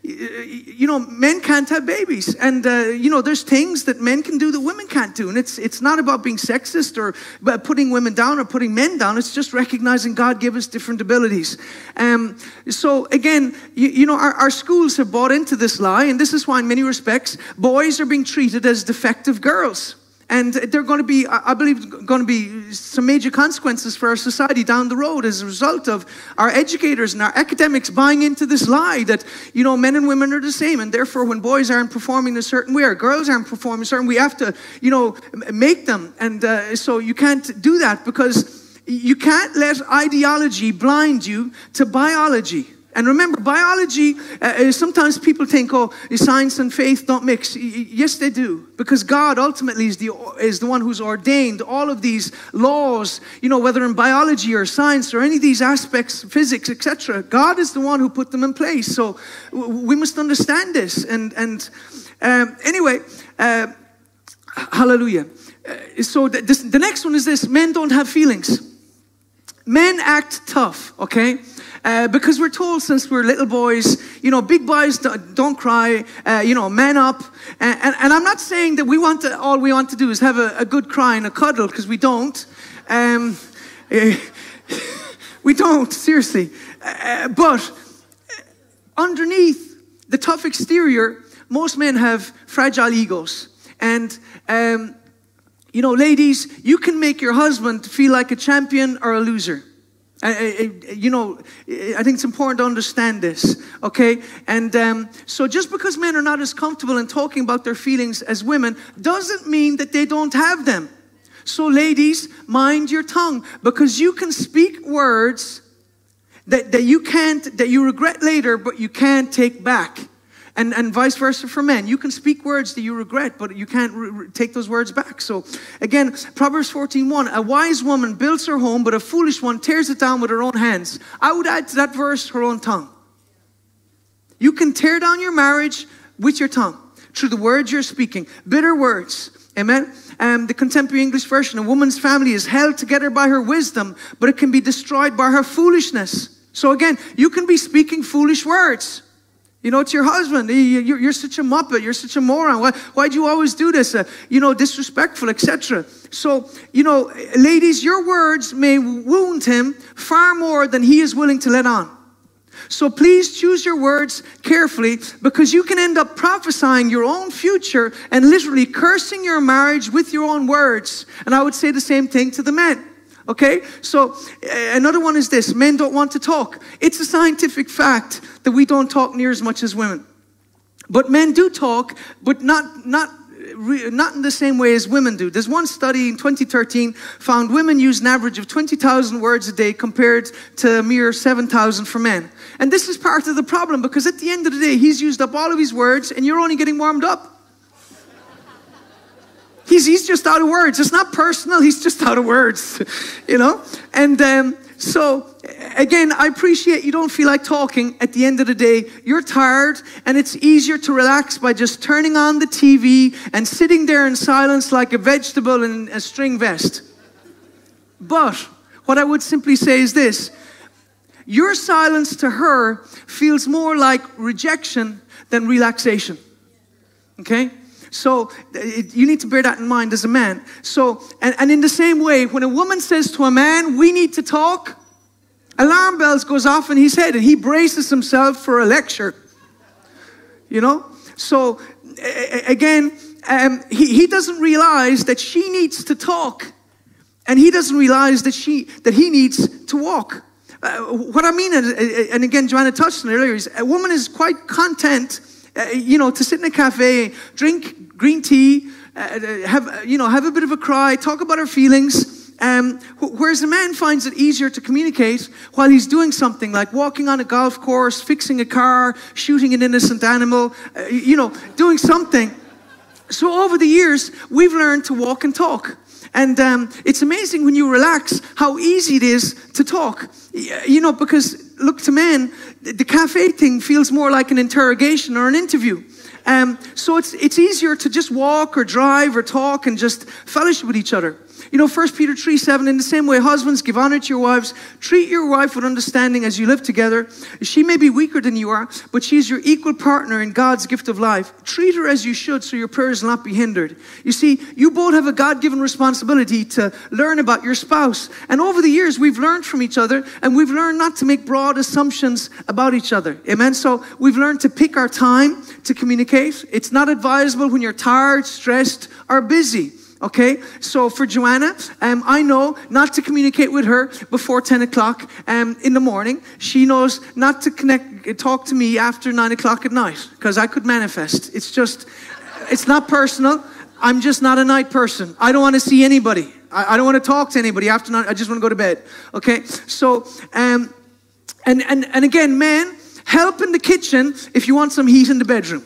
you know, men can't have babies. And, you know, there's things that men can do that women can't do. And it's not about being sexist or putting women down or putting men down. It's just recognizing God gave us different abilities. So, again, you know, our schools have bought into this lie. And this is why, in many respects, boys are being treated as defective girls. And they're going to be, I believe, going to be some major consequences for our society down the road as a result of our educators and our academics buying into this lie that, you know, men and women are the same. And therefore, when boys aren't performing a certain way or girls aren't performing a certain way, we have to, you know, make them. And so you can't do that, because you can't let ideology blind you to biology. And remember, biology, sometimes people think, oh, science and faith don't mix. Yes, they do. Because God ultimately is the one who's ordained all of these laws, you know, whether in biology or science or any of these aspects, physics, etc. God is the one who put them in place. So we must understand this. And anyway, hallelujah. So the next one is this. Men don't have feelings. Men act tough, okay? Because we're told since we're little boys, you know, big boys don't cry, you know, man up. And I'm not saying that we want to, all we want to do is have a good cry and a cuddle, because we don't. We don't, seriously. But underneath the tough exterior, most men have fragile egos. And, you know, ladies, you can make your husband feel like a champion or a loser. You know, I think it's important to understand this, okay? And so just because men are not as comfortable in talking about their feelings as women doesn't mean that they don't have them. So ladies, mind your tongue, because you can speak words that you regret later, but you can't take back. And vice versa for men. You can speak words that you regret, but you can't take those words back. So again, Proverbs 14:1, a wise woman builds her home, but a foolish one tears it down with her own hands. I would add to that verse, her own tongue. You can tear down your marriage with your tongue, through the words you're speaking. Bitter words, amen? The Contemporary English Version, a woman's family is held together by her wisdom, but it can be destroyed by her foolishness. So again, you can be speaking foolish words. You know, to your husband, you're such a muppet, you're such a moron, why'd you always do this? You know, disrespectful, etc. So, you know, ladies, your words may wound him far more than he is willing to let on. So please choose your words carefully, because you can end up prophesying your own future and literally cursing your marriage with your own words. And I would say the same thing to the men. Okay, so another one is this: men don't want to talk. It's a scientific fact that we don't talk near as much as women. But men do talk, but not in the same way as women do. There's one study in 2013 found women use an average of 20,000 words a day compared to a mere 7,000 for men. And this is part of the problem, because at the end of the day, he's used up all of his words and you're only getting warmed up. He's just out of words. It's not personal. He's just out of words, you know. And so, again, I appreciate you don't feel like talking. At the end of the day, you're tired, and it's easier to relax by just turning on the TV and sitting there in silence like a vegetable in a string vest. But what I would simply say is this: your silence to her feels more like rejection than relaxation, okay? So you need to bear that in mind as a man. So, and in the same way, when a woman says to a man, we need to talk, alarm bells goes off in his head and he braces himself for a lecture, you know. So again, he doesn't realize that she needs to talk, and he doesn't realize that he needs to walk. What I mean, and again, Joanna touched on it earlier, is a woman is quite content, you know, to sit in a cafe, drink green tea, have a bit of a cry, talk about her feelings. Whereas a man finds it easier to communicate while he's doing something like walking on a golf course, fixing a car, shooting an innocent animal, you know, doing something. So over the years, we've learned to walk and talk. And it's amazing when you relax how easy it is to talk, you know, because look, to men, the cafe thing feels more like an interrogation or an interview. So it's easier to just walk or drive or talk and just fellowship with each other. You know, 1 Peter 3:7, in the same way, husbands, give honor to your wives. Treat your wife with understanding as you live together. She may be weaker than you are, but she's your equal partner in God's gift of life. Treat her as you should, so your prayers will not be hindered. You see, you both have a God-given responsibility to learn about your spouse. And over the years, we've learned from each other, and we've learned not to make broad assumptions about each other. Amen? So we've learned to pick our time to communicate. It's not advisable when you're tired, stressed, or busy. Okay, so for Joanna, I know not to communicate with her before 10 o'clock in the morning. She knows not to talk to me after 9 o'clock at night, because I could manifest. It's just, it's not personal. I'm just not a night person. I don't want to see anybody. I don't want to talk to anybody after 9. I just want to go to bed. Okay, so, and again, man, help in the kitchen if you want some heat in the bedroom.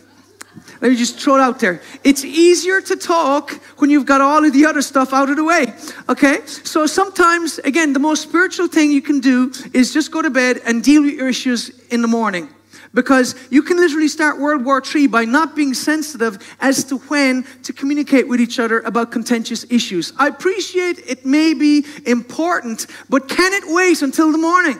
Let me just throw it out there. It's easier to talk when you've got all of the other stuff out of the way, okay? So sometimes, again, the most spiritual thing you can do is just go to bed and deal with your issues in the morning. Because you can literally start World War III by not being sensitive as to when to communicate with each other about contentious issues. I appreciate it may be important, but can it wait until the morning?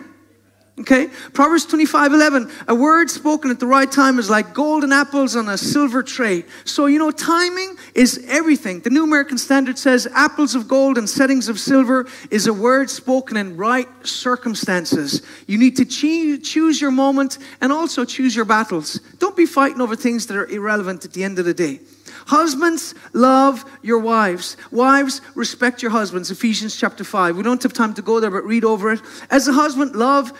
Okay? Proverbs 25:11, a word spoken at the right time is like golden apples on a silver tray. So, you know, timing is everything. The New American Standard says apples of gold and settings of silver is a word spoken in right circumstances. You need to choose your moment and also choose your battles. Don't be fighting over things that are irrelevant at the end of the day. Husbands, love your wives. Wives, respect your husbands. Ephesians chapter 5. We don't have time to go there, but read over it. As a husband, love your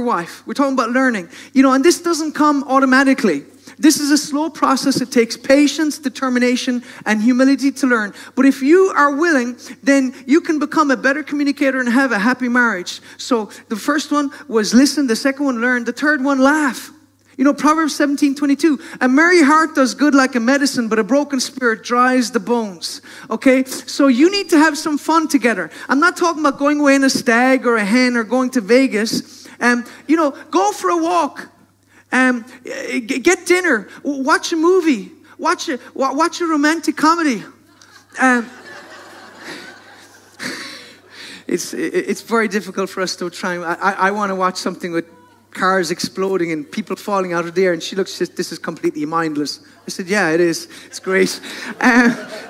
wife. We're talking about learning. You know, and this doesn't come automatically. This is a slow process. It takes patience, determination, and humility to learn. But if you are willing, then you can become a better communicator and have a happy marriage. So the first one was listen. The second one, learn. The third one, laugh. You know, Proverbs 17:22, a merry heart does good like a medicine, but a broken spirit dries the bones. Okay, so you need to have some fun together. I'm not talking about going away in a stag or a hen or going to Vegas. You know, go for a walk, get dinner, watch a movie, watch a romantic comedy. It's very difficult for us to try. I want to watch something with cars exploding and people falling out of the air. And she looks, she says, this is completely mindless. I said, yeah, it is. It's great.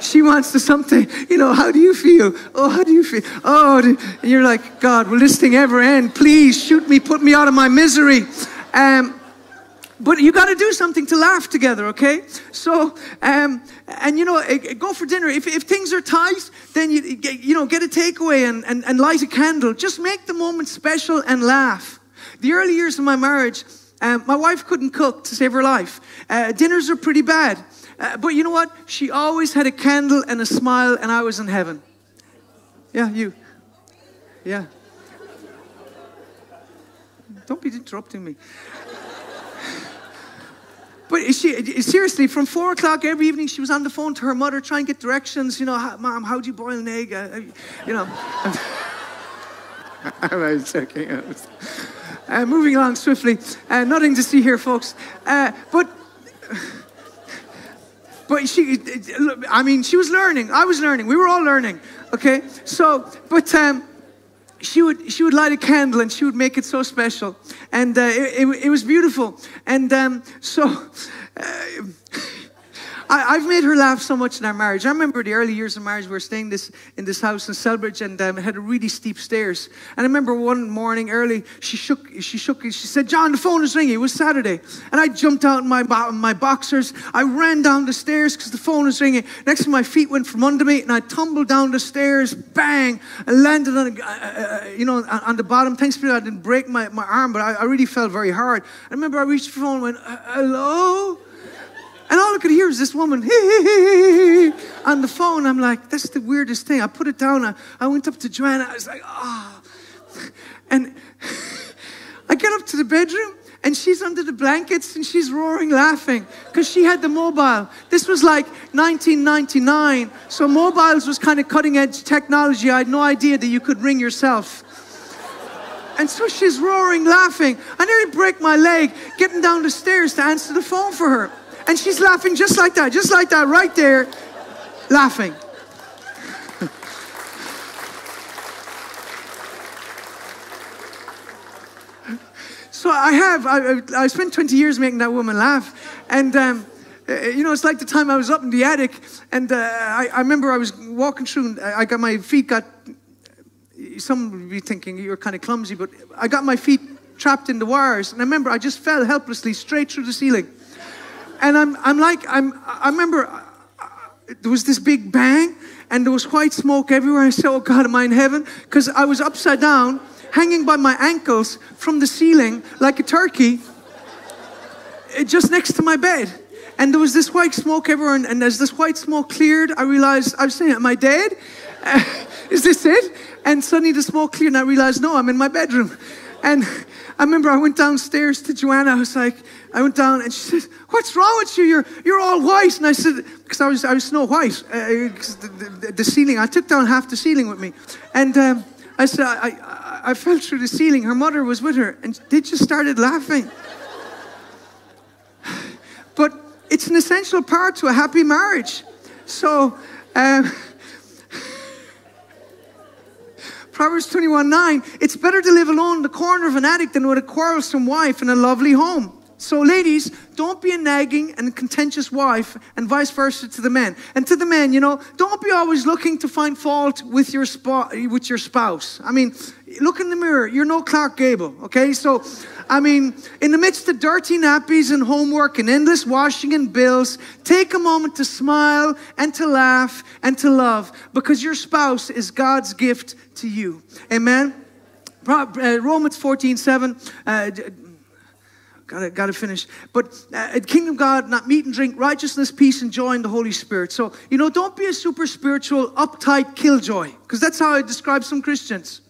She wants to something, you know, how do you feel? Oh, how do you feel? Oh, and you're like, God, will this thing ever end? Please shoot me, put me out of my misery. But you got to do something to laugh together, okay? So, and you know, go for dinner. If things are tight, then you know, get a takeaway and light a candle. Just make the moment special and laugh. The early years of my marriage, my wife couldn't cook to save her life. Dinners are pretty bad. But you know what? She always had a candle and a smile, and I was in heaven. Yeah, you. Yeah. Don't be interrupting me. But she, seriously, from 4 o'clock every evening, she was on the phone to her mother trying to get directions. You know, Mom, how do you boil an egg? You know. I was joking. Moving along swiftly, nothing to see here, folks. But she, I mean, she was learning. I was learning. We were all learning. Okay. So, but she would light a candle and she would make it so special, and it was beautiful. And I've made her laugh so much in our marriage. I remember the early years of marriage, we were staying in this house in Selbridge, and it had a really steep stairs. And I remember one morning early, she said, John, the phone is ringing. It was Saturday. And I jumped out in my boxers. I ran down the stairs because the phone was ringing. Next to my feet went from under me, and I tumbled down the stairs, bang, and landed on, you know, on the bottom. Thanks for that. I didn't break my arm, but I really fell very hard. I remember I reached the phone and went, hello? And all I could hear is this woman, hey, hey, hey, hey, on the phone. I'm like, that's the weirdest thing. I put it down. I went up to Joanna. I was like, ah. Oh. And I get up to the bedroom, and she's under the blankets, and she's roaring laughing because she had the mobile. This was like 1999. So mobiles was kind of cutting-edge technology. I had no idea that you could ring yourself. And so she's roaring laughing. I nearly break my leg getting down the stairs to answer the phone for her. And she's laughing just like that, right there, laughing. So I spent 20 years making that woman laugh. And, you know, it's like the time I was up in the attic, and I remember I was walking through, and my feet got, some would be thinking you're kind of clumsy, but I got my feet trapped in the wires. And I remember I just fell helplessly straight through the ceiling. And I remember there was this big bang and there was white smoke everywhere. I said, oh God, am I in heaven? Because I was upside down, hanging by my ankles from the ceiling like a turkey, just next to my bed. And there was this white smoke everywhere. And as this white smoke cleared, I realized, I was saying, am I dead? Is this it? And suddenly the smoke cleared and I realized, no, I'm in my bedroom. And I remember I went downstairs to Joanna. I was like, I went down and she said, what's wrong with you? You're all white. And I said, because I was snow white. The ceiling, I took down half the ceiling with me. And I said, I, I, I fell through the ceiling. Her mother was with her, and they just started laughing. But it's an essential part to a happy marriage. So, Proverbs 21:9, it's better to live alone in the corner of an attic than with a quarrelsome wife in a lovely home. So ladies, don't be a nagging and contentious wife, and vice versa to the men. And to the men, you know, don't be always looking to find fault with your spouse. I mean, look in the mirror. You're no Clark Gable, okay? So, I mean, in the midst of dirty nappies and homework and endless washing and bills, take a moment to smile and to laugh and to love, because your spouse is God's gift to you. Amen? Romans 14:7. Gotta finish. But kingdom God, not meat and drink, righteousness, peace, and joy in the Holy Spirit. So, you know, don't be a super spiritual, uptight killjoy, because that's how I describe some Christians.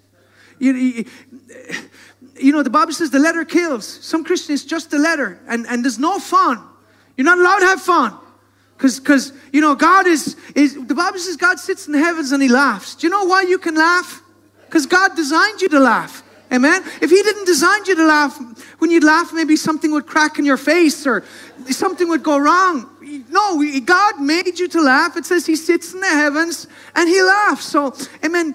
You know, the Bible says the letter kills. Some Christians, just the letter, and there's no fun. You're not allowed to have fun, because you know, God is, the Bible says God sits in the heavens and He laughs. Do you know why you can laugh? Because God designed you to laugh. Amen. If He didn't design you to laugh, when you'd laugh, maybe something would crack in your face or something would go wrong. No, God made you to laugh. It says He sits in the heavens and He laughs. So, amen.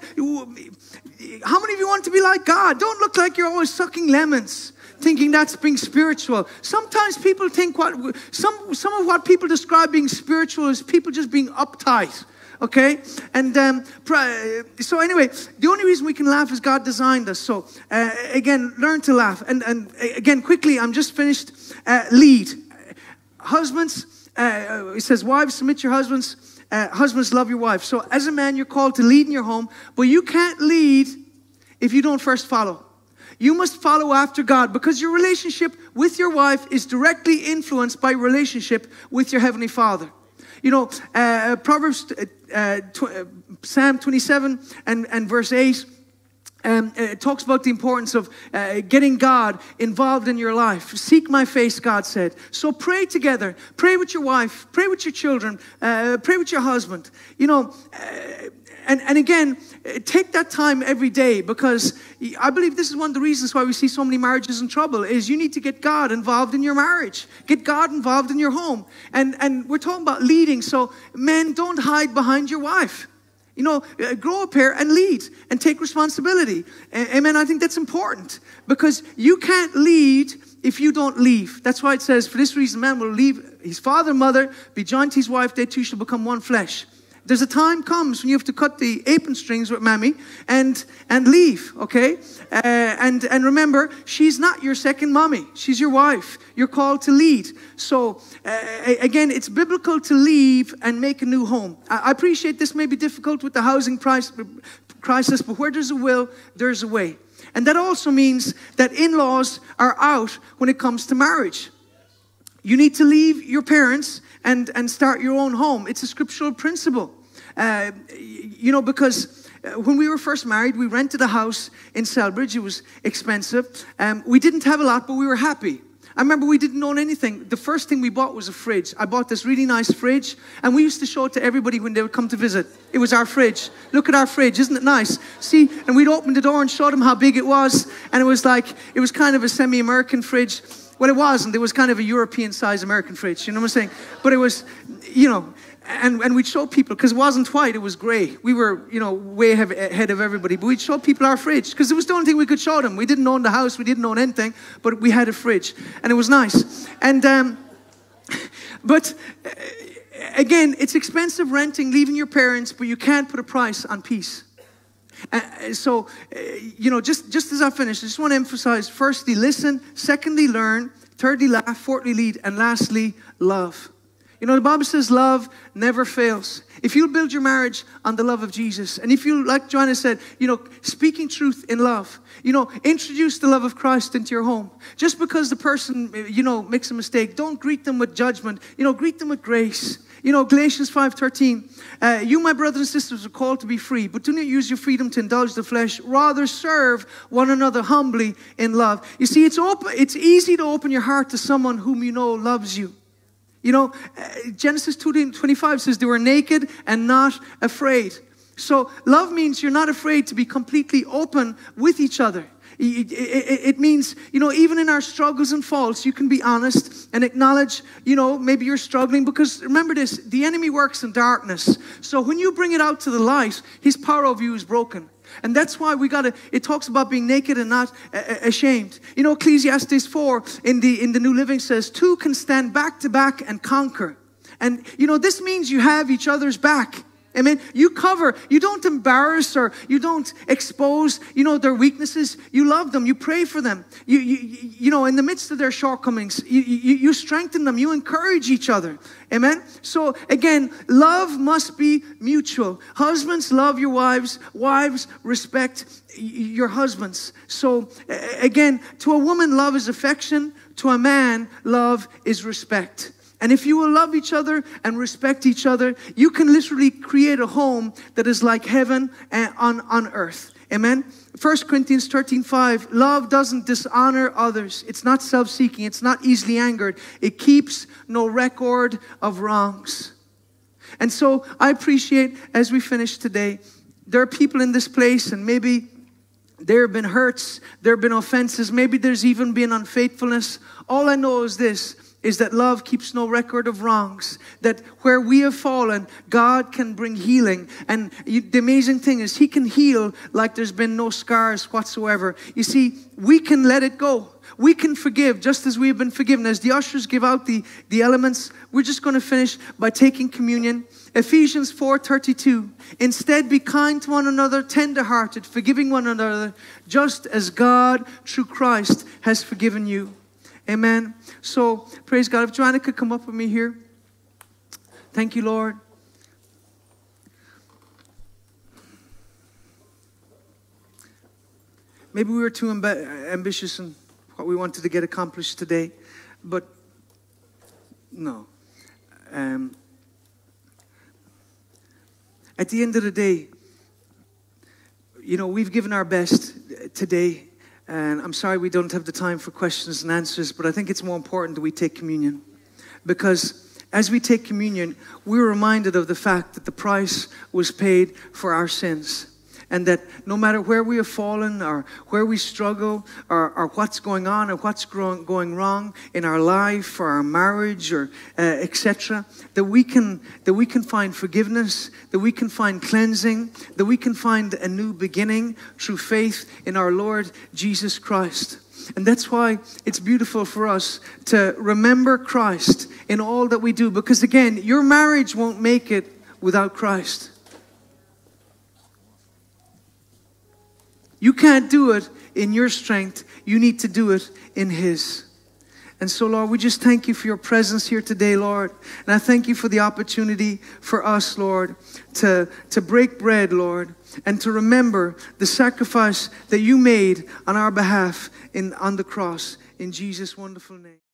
How many of you want to be like God? Don't look like you're always sucking lemons, thinking that's being spiritual. Sometimes people think some of what people describe being spiritual is people just being uptight. Okay, and so anyway, the only reason we can laugh is God designed us. So again, learn to laugh. And again, quickly, I'm just finished. Lead. Husbands, it says, wives, submit your husbands. Husbands, love your wife. So as a man, you're called to lead in your home. But you can't lead if you don't first follow. You must follow after God, because your relationship with your wife is directly influenced by relationship with your Heavenly Father. You know, Psalm 27 and verse 8 it talks about the importance of getting God involved in your life. Seek my face, God said. So pray together. Pray with your wife. Pray with your children. Pray with your husband. You know, and again, take that time every day, because I believe this is one of the reasons why we see so many marriages in trouble is you need to get God involved in your marriage. Get God involved in your home. And we're talking about leading. So men, don't hide behind your wife. You know, grow a pair and lead and take responsibility. Amen. I think that's important, because you can't lead if you don't leave. That's why it says, for this reason, man will leave his father and mother, be joined to his wife, they two shall become one flesh. There's a time comes when you have to cut the apron strings with Mammy and leave, okay? And remember, she's not your second mommy. She's your wife. You're called to lead. So, again, it's biblical to leave and make a new home. I appreciate this may be difficult with the housing crisis, but where there's a will, there's a way. And that also means that in-laws are out when it comes to marriage. You need to leave your parents and start your own home. It's a scriptural principle. You know, because when we were first married, we rented a house in Selbridge. It was expensive. We didn't have a lot, but we were happy. I remember we didn't own anything. The first thing we bought was a fridge. I bought this really nice fridge, and we used to show it to everybody when they would come to visit. It was our fridge. Look at our fridge. Isn't it nice? See, and we'd open the door and show them how big it was, and it was like, it was kind of a semi-American fridge. Well, it wasn't. It was kind of a European-sized American fridge. You know what I'm saying? But it was, you know, and we'd show people, because it wasn't white, it was gray. We were, you know, way ahead of everybody. But we'd show people our fridge, because it was the only thing we could show them. We didn't own the house. We didn't own anything. But we had a fridge. And it was nice. And, but, again, it's expensive renting, leaving your parents, but you can't put a price on peace. So, you know, just as I finish, I just want to emphasize, firstly, listen, secondly, learn, thirdly, laugh, fourthly, lead, and lastly, love. You know, the Bible says love never fails. If you build your marriage on the love of Jesus, and if you, like Joanna said, you know, speaking truth in love, you know, introduce the love of Christ into your home. Just because the person, you know, makes a mistake, don't greet them with judgment. You know, greet them with grace. You know, Galatians 5:13, you, my brothers and sisters, are called to be free, but do not use your freedom to indulge the flesh. Rather serve one another humbly in love. You see, it's easy to open your heart to someone whom you know loves you. You know, Genesis 2:25 says they were naked and not afraid. So love means you're not afraid to be completely open with each other. It means, you know, even in our struggles and faults, you can be honest and acknowledge, you know, maybe you're struggling. Because remember this, the enemy works in darkness. So when you bring it out to the light, his power over you is broken. And that's why we got to, it talks about being naked and not ashamed. You know, Ecclesiastes 4 in the New Living says, two can stand back to back and conquer. And, you know, this means you have each other's back. Amen. You cover, you don't embarrass or you don't expose, you know, their weaknesses. You love them. You pray for them. You know, in the midst of their shortcomings, you strengthen them. You encourage each other. Amen. So again, love must be mutual. Husbands, love your wives. Wives, respect your husbands. So again, to a woman, love is affection. To a man, love is respect. And if you will love each other and respect each other, you can literally create a home that is like heaven on earth. Amen? 1 Corinthians 13:5, love doesn't dishonor others. It's not self-seeking. It's not easily angered. It keeps no record of wrongs. And so I appreciate, as we finish today, there are people in this place and maybe there have been hurts, there have been offenses, maybe there's even been unfaithfulness. All I know is this, is that love keeps no record of wrongs. That where we have fallen, God can bring healing. And the amazing thing is He can heal like there's been no scars whatsoever. You see, we can let it go. We can forgive just as we have been forgiven. As the ushers give out the elements, we're just going to finish by taking communion. Ephesians 4:32. Instead, be kind to one another, tender-hearted, forgiving one another, just as God, through Christ, has forgiven you. Amen. So, praise God. If Joanna could come up with me here. Thank you, Lord. Maybe we were too ambitious in what we wanted to get accomplished today. But, no. At the end of the day, you know, we've given our best today. And I'm sorry we don't have the time for questions and answers, but I think it's more important that we take communion. Because as we take communion, we're reminded of the fact that the price was paid for our sins. And that no matter where we have fallen or where we struggle or what's going on or what's going wrong in our life or our marriage or etc., that we can find forgiveness, that we can find cleansing, that we can find a new beginning through faith in our Lord Jesus Christ. And that's why it's beautiful for us to remember Christ in all that we do. Because again, your marriage won't make it without Christ. You can't do it in your strength. You need to do it in His. And so, Lord, we just thank You for Your presence here today, Lord. And I thank You for the opportunity for us, Lord, to break bread, Lord, and to remember the sacrifice that You made on our behalf on the cross. In Jesus' wonderful name.